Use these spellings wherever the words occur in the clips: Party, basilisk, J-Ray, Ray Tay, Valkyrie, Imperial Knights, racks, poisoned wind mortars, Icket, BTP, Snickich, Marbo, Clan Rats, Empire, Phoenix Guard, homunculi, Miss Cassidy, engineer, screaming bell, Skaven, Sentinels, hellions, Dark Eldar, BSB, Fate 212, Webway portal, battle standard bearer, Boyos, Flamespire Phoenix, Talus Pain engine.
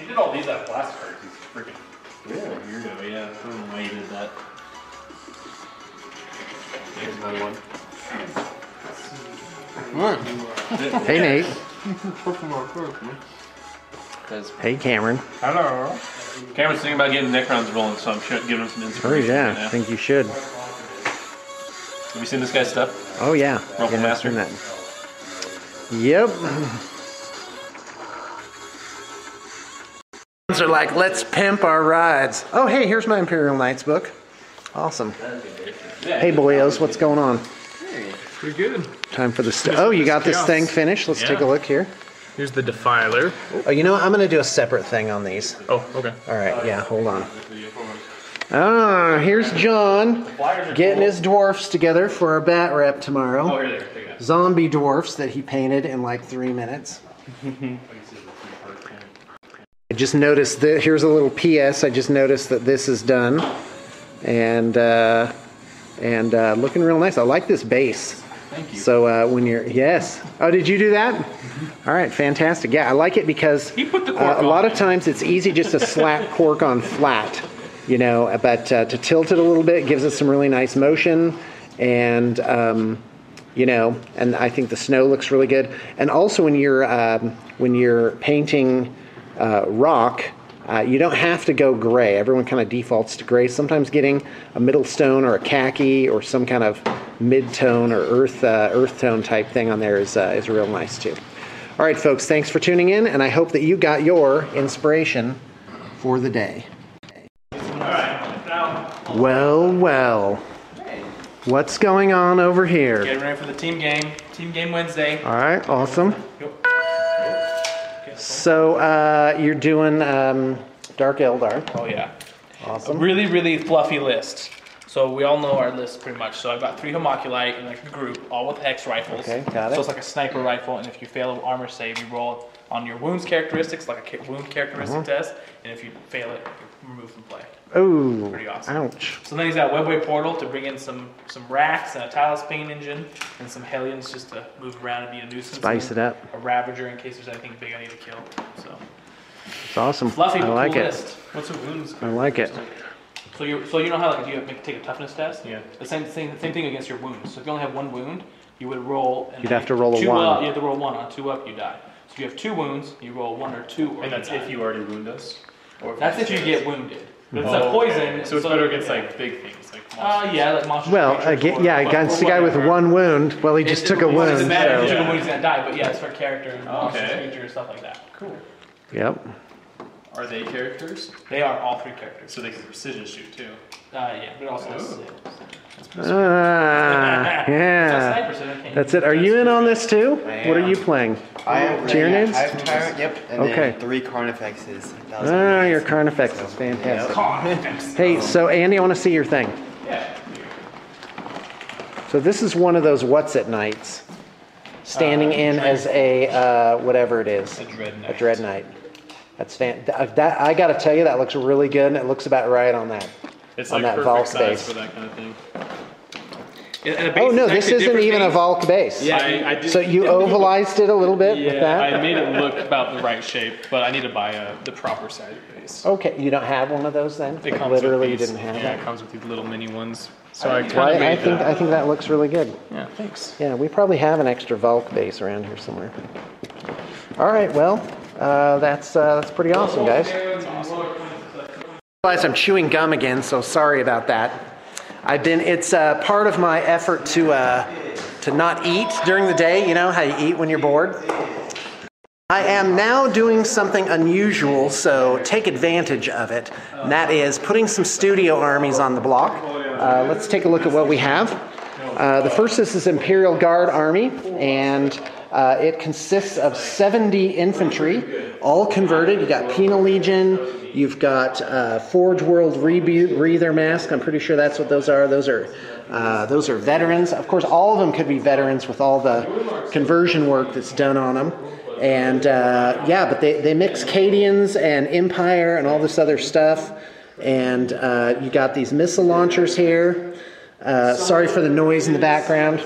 He did all these at Blast Cards. He's freaking weirdo. Yeah, I don't know why he did that. There's another one. Hey, Nate. Hey, Cameron. Hello. Cameron's thinking about getting Necrons rolling, so I'm giving him some inspiration. Oh, yeah. I think you should. Have you seen this guy's stuff? Oh, yeah. Rubble Master. That. Yep. They're like, let's pimp our rides. Oh, hey, here's my Imperial Knights book. Awesome. Hey, Boyos, what's going on? Hey, pretty good. Time for the stuff. Oh, you got this thing finished. Let's take a look here. Here's the defiler. Oh, you know what? I'm going to do a separate thing on these. Oh, okay. All right, yeah, hold on. Ah, here's John getting his dwarfs together for our bat rep tomorrow. Oh, here they are. Zombie dwarfs that he painted in like 3 minutes. I just noticed that here's a little PS. I just noticed that this is done, and looking real nice. I like this base. Thank you. So when you're oh, did you do that? All right, fantastic. Yeah, I like it because he put the cork on. A lot of times it's easy just to slap cork on flat, you know. But to tilt it a little bit gives it some really nice motion, and you know, and I think the snow looks really good. And also when you're painting. Rock, you don't have to go gray. Everyone kind of defaults to gray. Sometimes getting a middle stone or a khaki or some kind of mid-tone or earth tone type thing on there is real nice too. All right, folks, thanks for tuning in, and I hope that you got your inspiration for the day. All right, now. Well, well. Hey. What's going on over here? Getting ready for the team game. Team game Wednesday. All right, awesome. Yep. So you're doing Dark Eldar. Oh yeah. Awesome. A really, really fluffy list. So we all know our list pretty much. So I've got 3 homunculi in like a group, all with hex rifles. Okay, got it. So it's like a sniper rifle, and if you fail an armor save, you roll on your wounds characteristics, like a wound characteristic test, and if you fail it, you're removed from play. Ooh. Pretty awesome. Ouch. So then he's got Webway portal to bring in some racks and a Talus Pain engine and some hellions just to move around and be a nuisance. Spice it up. A Ravager in case there's anything big I need to kill. So it's awesome. Fluffy, I like it. List. What's a wounds? I like it. So you know how like you take a toughness test? Yeah. The same thing against your wounds. So if you only have 1 wound, you would roll. And you'd have to roll a 1. You have to roll 1 on 2 up, you die. So you have 2 wounds, you roll 1 or 2. Or and that's if you already wound us. Or if that's if you get wounded. But it's like poison, so it's better against like big things, like monsters. Yeah, like monsters. Well, again, yeah, against the guy with 1 wound. Well, he just took a wound. It doesn't matter if he took a wound, he's gonna die. But yeah, it's for character, monsters, creatures, stuff like that. Cool. Yep. Are they characters? They are all 3 characters. So they can precision shoot too. Yeah, but also. Yeah. That's it. Are you in on this too? What are you playing? I am Tyranids? I have Tyranids, yep. And okay. Then 3 Carnifexes. Ah, your Carnifexes. Fantastic. Carnifexes. Hey, so Andy, I want to see your thing. Yeah. So this is one of those what's at nights. Standing in as a, whatever it is. A dreadknight. A dreadknight. That's fantastic. I got to tell you, that looks really good, and it looks about right on that. It's on like that Valk base. For that kind of thing. Oh no, this isn't even a Valk base. Yeah, I so you ovalized it a little bit with that? I made it look about the right shape, but I need to buy the proper size base. Okay, you don't have one of those then? It like, literally you didn't have it? Yeah, it comes with these little mini ones. So I think that looks really good. Yeah, thanks. Yeah, we probably have an extra Valk base around here somewhere. All right, well, that's pretty awesome, guys. That's awesome. I realize I'm chewing gum again, so sorry about that. It's part of my effort to not eat during the day, you know, how you eat when you're bored. I am now doing something unusual, so take advantage of it. And that is putting some studio armies on the block. Let's take a look at what we have. The first is Imperial Guard Army, and it consists of 70 infantry, all converted. You got Penal Legion, you've got Forge World Reaver Mask. I'm pretty sure that's what those are. Those are veterans. Of course, all of them could be veterans with all the conversion work that's done on them. And yeah, but they mix Cadians and Empire and all this other stuff. And you got these missile launchers here. Sorry for the noise in the background.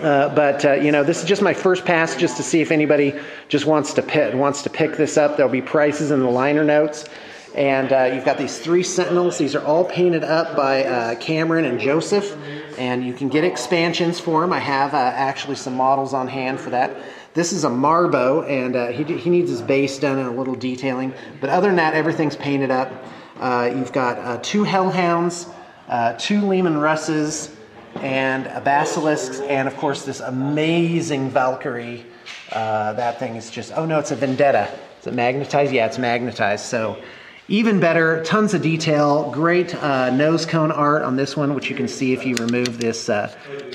But this is just my first pass, just to see if anybody just wants to pick this up. There'll be prices in the liner notes. And you've got these 3 Sentinels. These are all painted up by Cameron and Joseph. And you can get expansions for them. I have actually some models on hand for that. This is a Marbo, and he needs his base done and a little detailing. But other than that, everything's painted up. You've got 2 Hellhounds, 2 Lehman Russes, and a Basilisk, and of course this amazing Valkyrie. That thing is just, oh no, it's a Vendetta. Is it magnetized? Yeah, it's magnetized. So even better, tons of detail, great nose cone art on this one, which you can see if you remove this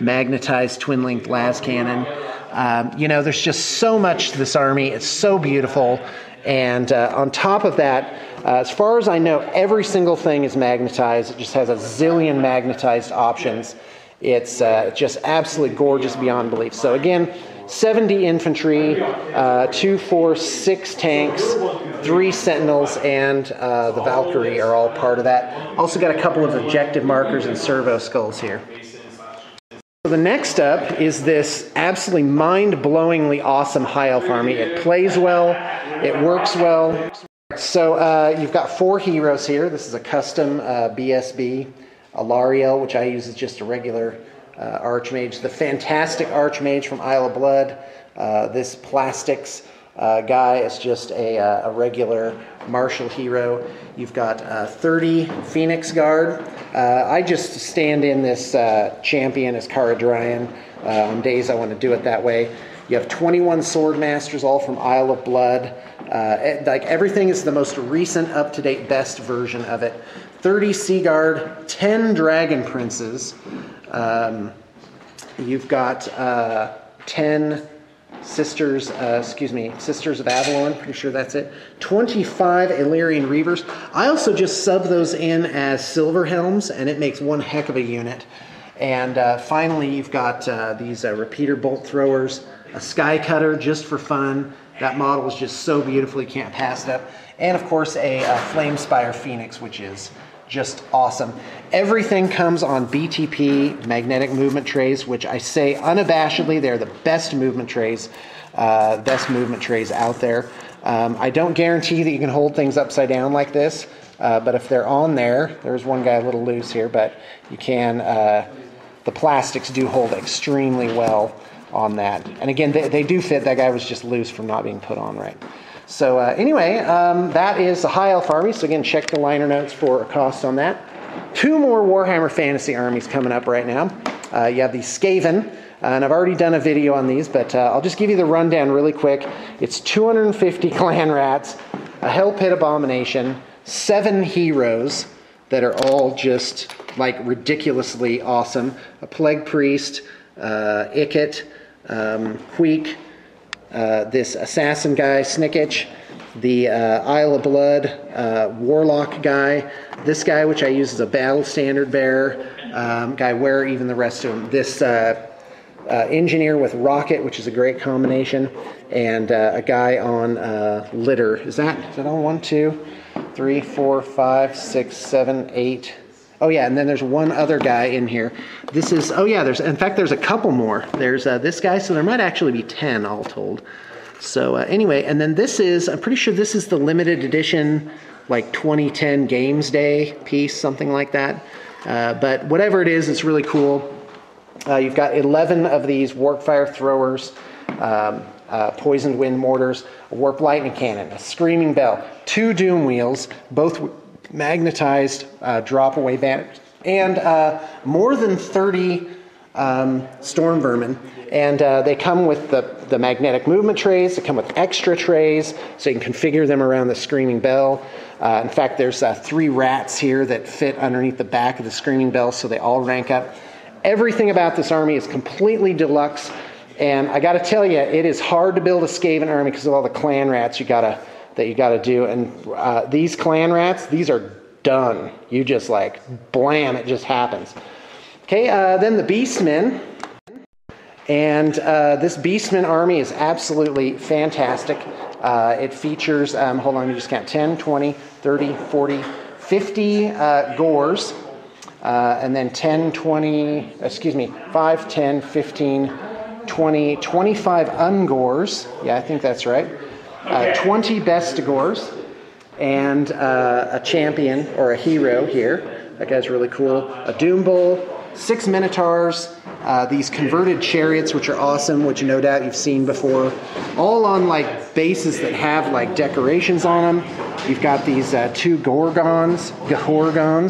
magnetized twin-linked las cannon. There's just so much to this army. It's so beautiful. And on top of that, as far as I know, every single thing is magnetized. It just has a zillion magnetized options. It's just absolutely gorgeous beyond belief. So again, 70 infantry, 2, 4, 6 tanks, 3 Sentinels, and the Valkyrie are all part of that. Also got a couple of objective markers and servo skulls here. So the next up is this absolutely mind-blowingly awesome High Elf army. It plays well, it works well. So you've got 4 heroes here. This is a custom BSB, Alariel, which I use as just a regular Archmage. The fantastic Archmage from Isle of Blood. This plastics guy is just a regular martial hero. You've got 30 Phoenix Guard. I just stand in this champion as Cara Dryden on days I want to do it that way. You have 21 Sword Masters, all from Isle of Blood. Like everything is the most recent, up-to-date, best version of it. 30 Sea Guard, 10 Dragon Princes. You've got 10 Sisters, Sisters of Avalon, pretty sure that's it. 25 Illyrian Reavers. I also just sub those in as Silver Helms, and it makes one heck of a unit. And finally, you've got these repeater bolt throwers, a Sky Cutter just for fun. That model is just so beautiful, you can't pass it up. And of course, a Flamespire Phoenix, which is just awesome. Everything comes on BTP magnetic movement trays, which I say unabashedly, they're the best movement trays out there. I don't guarantee that you can hold things upside down like this, but if they're on there, there's one guy a little loose here, but you can, the plastics do hold extremely well on that. And again, they do fit. That guy was just loose from not being put on right. So anyway, that is the High Elf army. So again, check the liner notes for a cost on that. 2 more Warhammer Fantasy armies coming up right now. You have the Skaven, and I've already done a video on these, but I'll just give you the rundown really quick. It's 250 Clan Rats, a Hell Pit Abomination, 7 heroes that are all just like ridiculously awesome. A Plague Priest, Icket, Queek, this assassin guy, Snickich, the Isle of Blood warlock guy, this guy which I use as a battle standard bearer, guy where even the rest of them, this engineer with rocket, which is a great combination, and a guy on litter. Is that on 1, 2, 3, 4, 5, 6, 7, 8? Oh yeah, and then there's one other guy in here. This is, oh yeah, in fact there's a couple more. There's this guy, so there might actually be 10 all told. So anyway, and then this is, I'm pretty sure this is the limited edition, like 2010 Games Day piece, something like that. But whatever it is, it's really cool. You've got 11 of these warpfire throwers, poisoned wind mortars, a warp lightning cannon, a screaming bell, 2 doom wheels, both magnetized drop away banners, and more than 30 storm vermin, and they come with the magnetic movement trays. They come with extra trays so you can configure them around the screaming bell. In fact, there's 3 rats here that fit underneath the back of the screaming bell, so they all rank up. Everything about this army is completely deluxe, and I got to tell you, it is hard to build a Skaven army because of all the Clan Rats that you got to do. And these Clan Rats, these are done. You just like, blam, it just happens. Okay, then the Beastmen. And this Beastmen army is absolutely fantastic. It features, hold on, let me just count, 10, 20, 30, 40, 50 gores. and then 10, 20, excuse me, 5, 10, 15, 20, 25 Ungors. Yeah, I think that's right. 20 Bestigors and a champion or a hero here. That guy's really cool. A Doom Bowl, 6 Minotaurs, these converted chariots, which are awesome, which no doubt you've seen before, all on like bases that have like decorations on them. You've got these 2 Gorgons,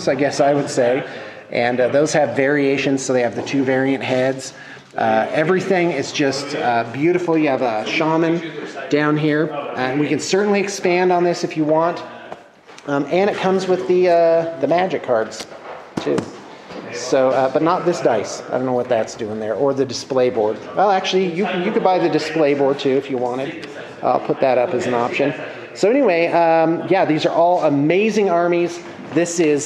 I guess I would say, and those have variations, so they have the 2 variant heads. Everything is just beautiful. You have a shaman down here, and we can certainly expand on this if you want. And it comes with the magic cards too. So, but not this dice. I don't know what that's doing there, or the display board. Well, actually, you could buy the display board too if you wanted. I'll put that up as an option. So anyway, yeah, these are all amazing armies. This is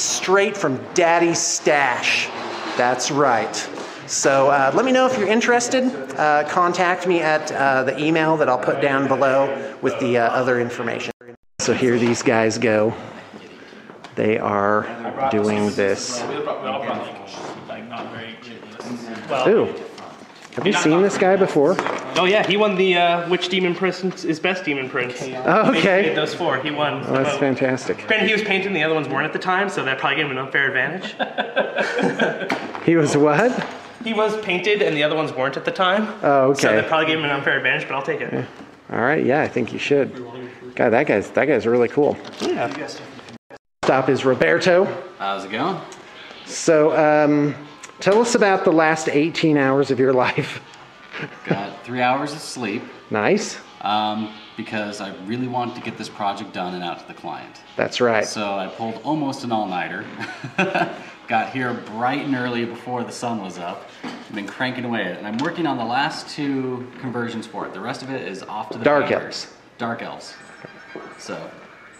straight from Daddy's stash. That's right. So let me know if you're interested. Contact me at the email that I'll put down below with the other information. So here these guys go. They are doing this. Ooh. Have you seen this guy before? Oh yeah, he won the Which Demon Prince is Best Demon Prince. Oh, okay. He those 4, he won. Oh, that's fantastic. Granted, he was painting, the other ones weren't at the time, so that probably gave him an unfair advantage. He was what? He was painted and the other ones weren't at the time. Oh, okay. So that probably gave him an unfair advantage, but I'll take it. Yeah. All right, yeah, I think you should. God, that guy's really cool. Yeah. Next up is Roberto. How's it going? So, tell us about the last 18 hours of your life. Got 3 hours of sleep. Nice. Because I really wanted to get this project done and out to the client. That's right. So I pulled almost an all-nighter. Got here bright and early before the sun was up. I've been cranking away at it. And I'm working on the last 2 conversions for it. The rest of it is off to the Dark Elves. Dark Elves. So,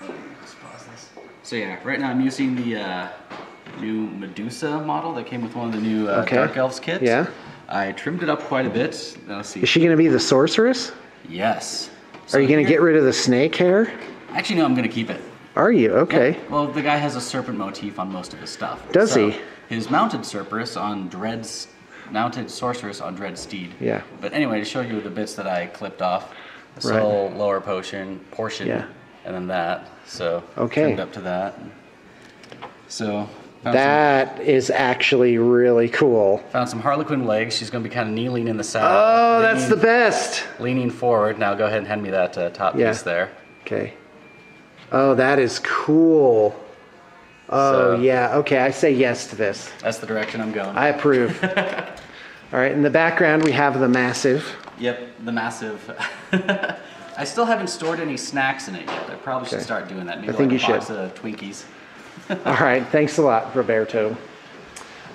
let's pause this. So yeah, right now I'm using the new Medusa model that came with one of the new Dark Elves kits. Yeah. I trimmed it up quite a bit. Let's see. Is she going to be the sorceress? Yes. So are you going to get rid of the snake hair? Actually, no, I'm going to keep it. Are you? Okay. Yeah. Well, the guy has a serpent motif on most of his stuff. Does he? His mounted sorceress on Dread Steed. Yeah. But anyway, to show you the bits that I clipped off, the soul, lower portion, yeah, and then that. So turned up to that. So that is actually really cool. Found some Harlequin legs. She's going to be kind of kneeling in the saddle. Oh, that's the best. Leaning forward. Now go ahead and hand me that top piece there. Okay. Oh, that is cool. Oh, yeah. Okay, I say yes to this. That's the direction I'm going. I approve. All right, in the background we have the massive. Yep, the massive. I still haven't stored any snacks in it yet. I probably should start doing that. Maybe I think like a box of Twinkies. All right, thanks a lot, Roberto.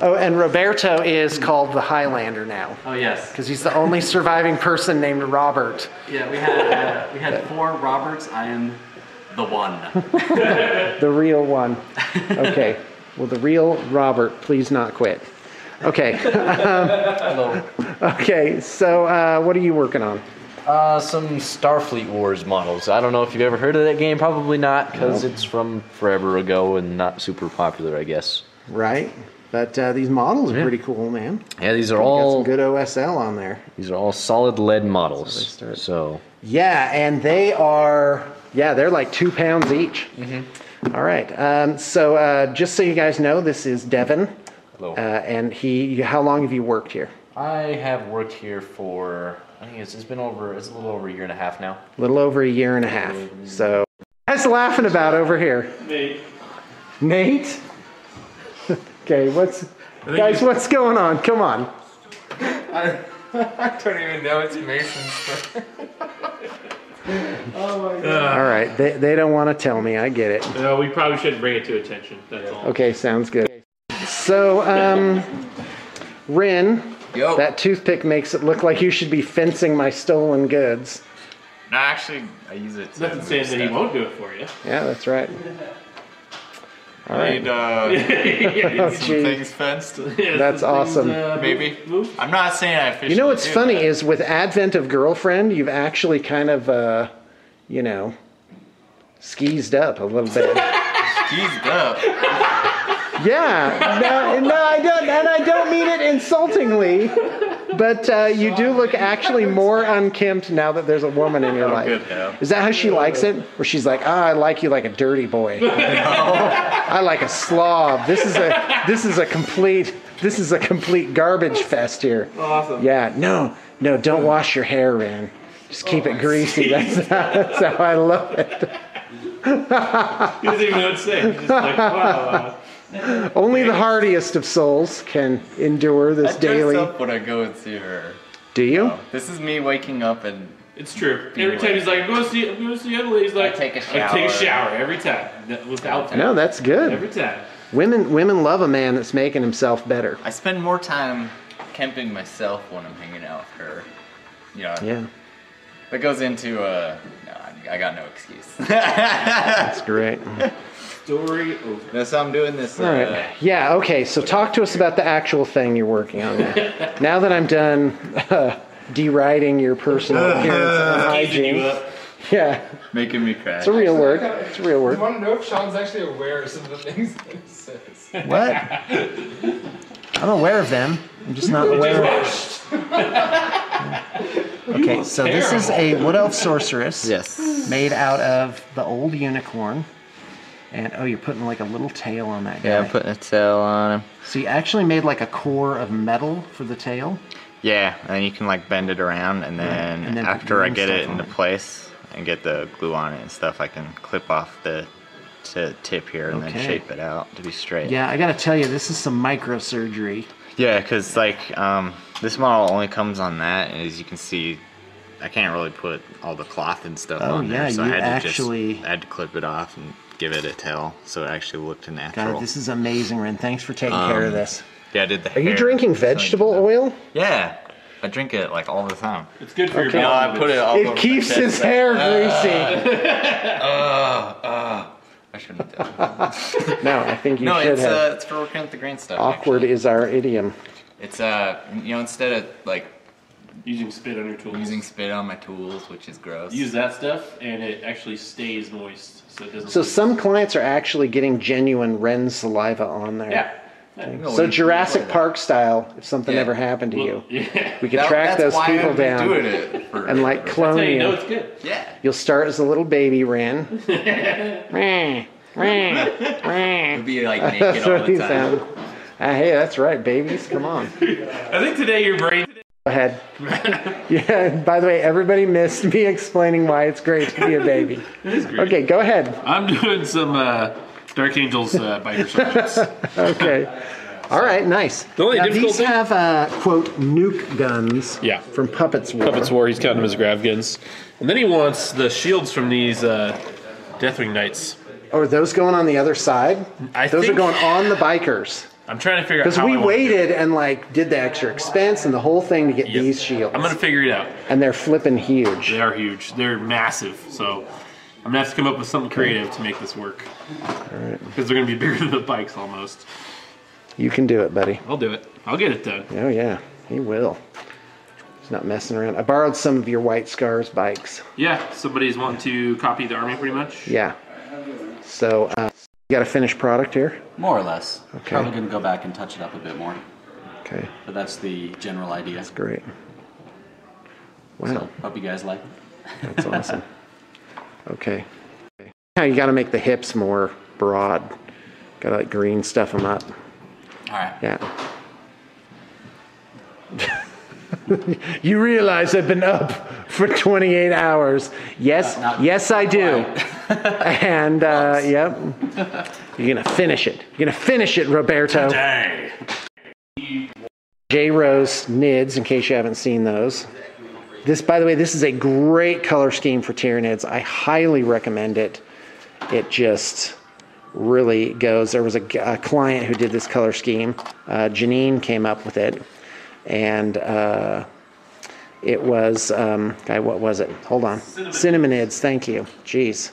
Oh, and Roberto is called the Highlander now. Oh yes, because he's the only surviving person named Robert. Yeah, we had 4 Roberts. I am the one. The real one. Okay. Well, the real Robert, please not quit. Okay. Hello. Okay. So, what are you working on? Some Starfleet Wars models. I don't know if you've ever heard of that game. Probably not, because it's from forever ago and not super popular, I guess. Right. But these models are pretty cool, man. Yeah, these are all... Got some good OSL on there. These are all solid lead models. So. Yeah, and they are... Yeah, they're like 2 pounds each. Mm-hmm. All right. So just so you guys know, this is Devin. Hello. And he... How long have you worked here? I have worked here for... I think it's been over, it's a little over a year and a half now. A little over a year and a half. So, what's laughing about over here? Nate. Nate? Okay, what's going on? Come on. I don't even know it's Mason's. Oh my God. All right, they don't want to tell me, I get it. No, we probably shouldn't bring it to attention, that's all. Okay, sounds good. So, Rin. Yo. That toothpick makes it look like you should be fencing my stolen goods. No, actually, I use it. Nothing says that he won't do it for you. Yeah, that's right. All right. I need some things fenced. Yeah, that's awesome. Maybe. I'm not saying I officially. You know what's funny is with advent of girlfriend, you've actually kind of, you know, skeezed up a little bit. Skeezed up. Yeah, no, I don't, and I don't mean it insultingly, but you do look actually more unkempt now that there's a woman in your life. Is that how she likes it? Where she's like, ah, I like you like a dirty boy. No, I like a slob. This is a complete garbage fest here. Awesome. Yeah, no, don't wash your hair, Ren. Just keep it greasy. That's how I love it. He doesn't even know what to say. He's just like, wow. Only the hardiest of souls can endure this daily. I dress up when I go and see her. Do you? No, this is me waking up and. It's true. Every time he's like, I'm going to see the other lady. He's like, I take a shower every time. Without. No, that's good. Every time. Women love a man that's making himself better. I spend more time kemping myself when I'm hanging out with her. You know, yeah. That goes into no, I got no excuse. That's great. Story over. That's how I'm doing this. All right. Yeah, okay, so talk to us about the actual thing you're working on. Now that I'm done deriding your personal appearance and hygiene. Yeah. Making me crash. It's a real word. It's a real word. I want to know if Sean's actually aware of some of the things that he says. What? I'm aware of them. I'm just not aware of Okay, so this is a wood elf sorceress. Yes. Made out of the old unicorn. And oh, you're putting like a little tail on that guy. Yeah, I'm putting a tail on him. So you actually made like a core of metal for the tail? Yeah, and you can like bend it around and then, right. And then after I get it into place and get the glue on it and stuff, I can clip off the tip here and then shape it out to be straight. Yeah, I gotta tell you, this is some microsurgery. Yeah, because like this model only comes on that, and as you can see, I can't really put all the cloth and stuff on there, so I had to clip it off and give it a tail so it actually looked natural. God, this is amazing, Ren. Thanks for taking care of this. Yeah, I did the hair. Are you drinking vegetable oil? Yeah. I drink it like all the time. It's good for your body. I put it all over my chest. It keeps his hair greasy. I shouldn't have done that. No, I think you should have. No, it's for working with the green stuff. Awkward is our idiom. It's, you know, instead of like... Using spit on your tools. Using spit on my tools, which is gross. Use that stuff, and it actually stays moist. So, it doesn't some clients are actually getting genuine Ren saliva on there. Yeah. So Jurassic Park style, if something ever happened to you, we could track those people down and like clone you. That's how you know it's good. Yeah. You'll start as a little baby Ren. You'll be like naked all the time. Hey, that's right, babies. Come on. I think today your brain... Go ahead. Yeah, by the way, everybody missed me explaining why it's great to be a baby. It is great. Okay, go ahead. I'm doing some Dark Angels biter sergeants. Okay. All right, nice. The only difficult thing? These have, quote, nuke guns from Puppets War. Puppets War, he's counting them as grav guns. And then he wants the shields from these Deathwing Knights. Oh, are those going on the other side? Those are going on the bikers. I'm trying to figure out how. Because we waited and like did the extra expense and the whole thing to get these shields. I'm gonna figure it out. And they're flipping huge. They are huge. They're massive. So I'm gonna have to come up with something creative to make this work. All right. Because they're gonna be bigger than the bikes almost. You can do it, buddy. I'll do it. I'll get it done. Oh yeah, he will. He's not messing around. I borrowed some of your White Scars bikes. Yeah, somebody's wanting to copy the army pretty much. Yeah. So. You got a finished product here? More or less. Okay. Probably going to go back and touch it up a bit more. Okay. But that's the general idea. That's great. Wow. So, hope you guys like it. That's awesome. Okay. Now you got to make the hips more broad. Got to like green stuff them up. All right. Yeah. You realize I've been up for 28 hours. Yes, yes I do. And, yep. You're going to finish it. You're going to finish it, Roberto. Today. J-Rose Nids, in case you haven't seen those. This, by the way, this is a great color scheme for Tyranids. I highly recommend it. It just really goes. There was a client who did this color scheme. Janine came up with it. And it was, what was it? Hold on. Cinnamonids, thank you. Jeez.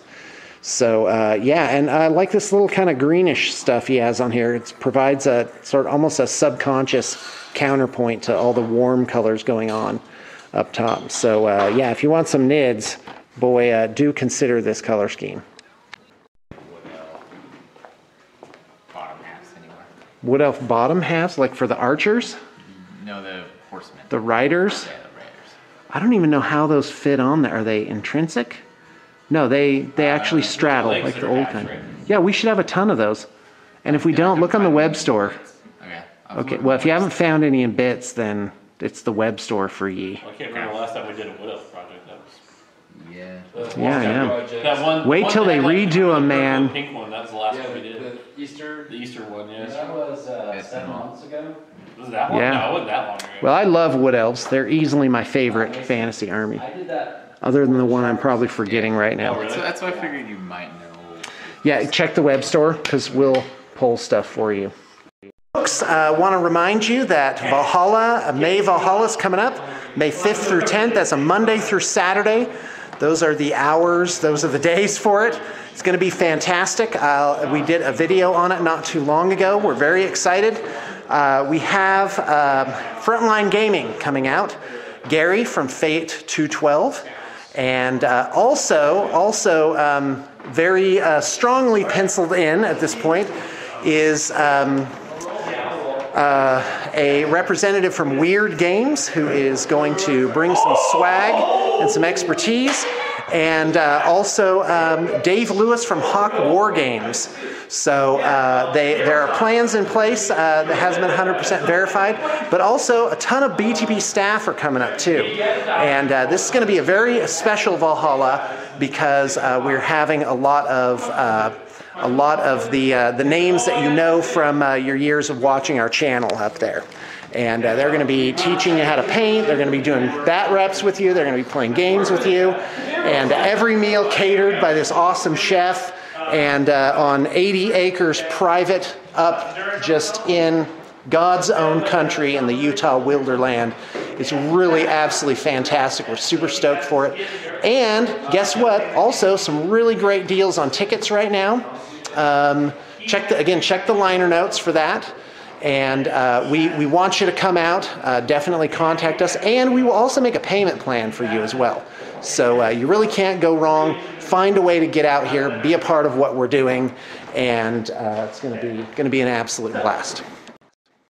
So, yeah, and I like this little kind of greenish stuff he has on here. It provides a sort of almost a subconscious counterpoint to all the warm colors going on up top. So, yeah, if you want some nids, boy, do consider this color scheme. Bottom halves anyway. Wood Elf bottom halves, like for the archers? No, the horsemen. The riders? Yeah, the riders. I don't even know how those fit on there. Are they intrinsic? No, they actually straddle like the old kind. Right? Yeah, we should have a ton of those. And if we don't, look on the web store. Okay. Okay. Well, if you haven't found any in bits, then it's the web store for ye. Well, I can't remember the last time we did a Wood Elf project. That was... Yeah. Yeah, I know. That one, wait till they redo them, man. Pink one. That was the last one we did. The Easter. The Easter one. Yeah. That was 7 months ago. Was that one? Yeah. No, it wasn't that long ago. Well, I love Wood Elves. They're easily my favorite fantasy army. I did that. Other than the one I'm probably forgetting right now. Oh, really? So that's why I figured you might know. Yeah, check the web store, because we'll pull stuff for you. Folks, I want to remind you that Valhalla, May Valhalla is coming up, May 5th through 10th. That's a Monday through Saturday. Those are the hours, those are the days for it. It's going to be fantastic. We did a video on it not too long ago. We're very excited. We have Frontline Gaming coming out. Gary from Fate 212. And also very strongly penciled in at this point is a representative from Weird Games who is going to bring some swag and some expertise, and also Dave Lewis from Hawk War Games. So there are plans in place that hasn't been 100% verified, but also a ton of BTB staff are coming up too. And this is going to be a very special Valhalla because we're having a lot of the names that you know from your years of watching our channel up there. And they're going to be teaching you how to paint. They're going to be doing bat reps with you. They're going to be playing games with you. And every meal catered by this awesome chef. And on 80 acres private up just in God's own country in the Utah Wilderland. It's really absolutely fantastic. We're super stoked for it. And guess what? Also, some really great deals on tickets right now. Check the liner notes for that. And we want you to come out. Definitely contact us. And we will also make a payment plan for you as well. So you really can't go wrong. Find a way to get out here, be a part of what we're doing, and it's going to be an absolute blast.